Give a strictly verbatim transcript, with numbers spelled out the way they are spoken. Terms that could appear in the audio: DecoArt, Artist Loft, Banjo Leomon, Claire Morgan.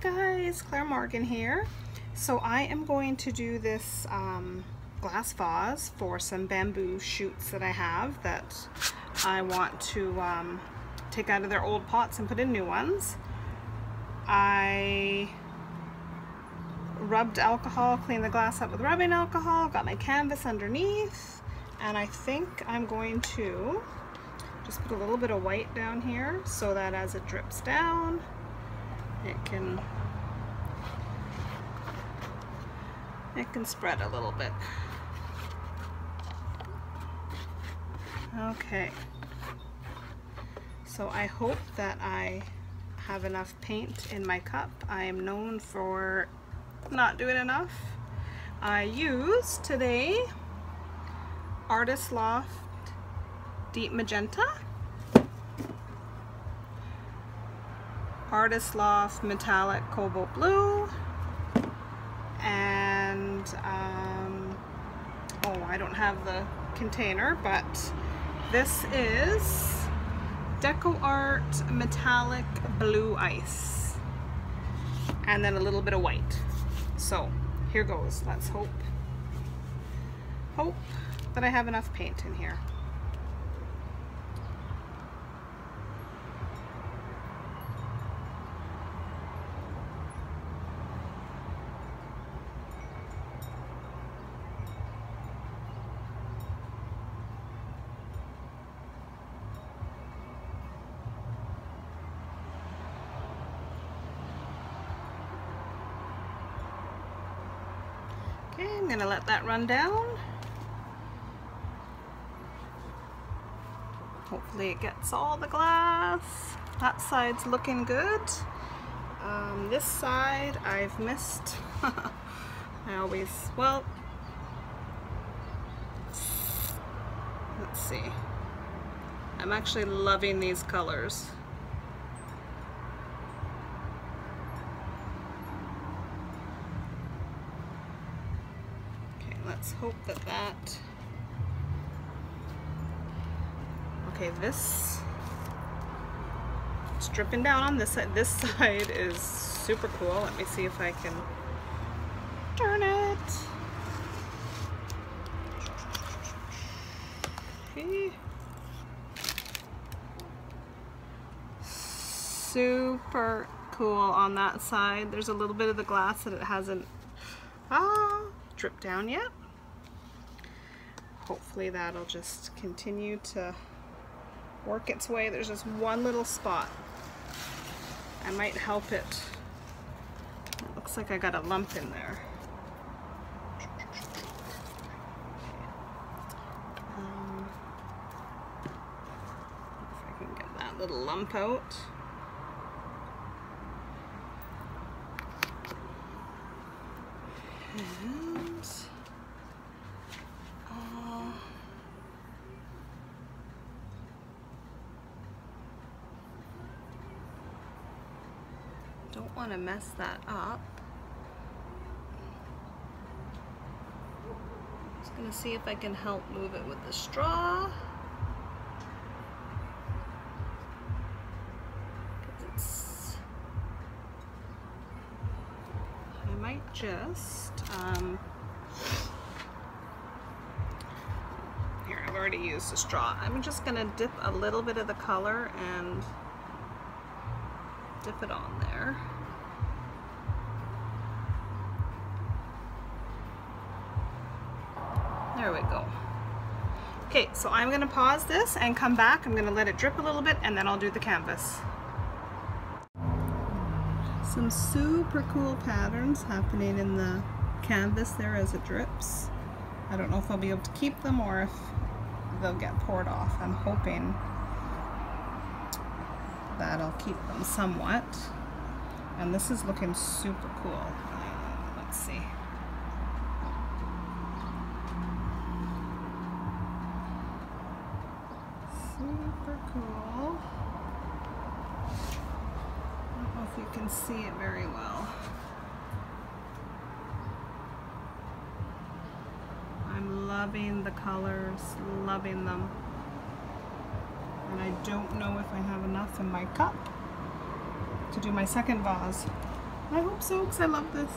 guys, Claire Morgan here. So I am going to do this um, glass vase for some bamboo shoots that I have that I want to um, take out of their old pots and put in new ones. I rubbed alcohol, cleaned the glass up with rubbing alcohol, got my canvas underneath, and I think I'm going to just put a little bit of white down here so that as it drips down, it can it can spread a little bit. Okay, so I hope that I have enough paint in my cup. I am known for not doing enough. I used today Artist Loft Deep Magenta, Artist Loft Metallic Cobalt Blue, and um, oh, I don't have the container, but this is DecoArt Metallic Blue Ice, and then a little bit of white. So here goes. Let's hope, hope that I have enough paint in here. I'm going to let that run down. Hopefully it gets all the glass. That side's looking good. Um, this side I've missed. I always, well, let's see. I'm actually loving these colors. Let's hope that that, okay, this, it's dripping down on this side. This side is super cool. Let me see if I can turn it. Okay. Super cool on that side. There's a little bit of the glass that it hasn't ah, dripped down yet. Hopefully that'll just continue to work its way. There's just one little spot. I might help it. It looks like I got a lump in there. Um, if I can get that little lump out. And don't want to mess that up. I'm just going to see if I can help move it with the straw. It's, I might just, um, here, I've already used the straw. I'm just going to dip a little bit of the color and dip it on there. There we go. Okay, so I'm going to pause this and come back. I'm going to let it drip a little bit and then I'll do the canvas. Some super cool patterns happening in the canvas there as it drips. I don't know if I'll be able to keep them or if they'll get poured off. I'm hoping that'll keep them somewhat. And this is looking super cool. Let's see. Super cool. I don't know if you can see it very well. I'm loving the colors, loving them. And I don't know if I have enough in my cup to do my second vase. I hope so, because I love this.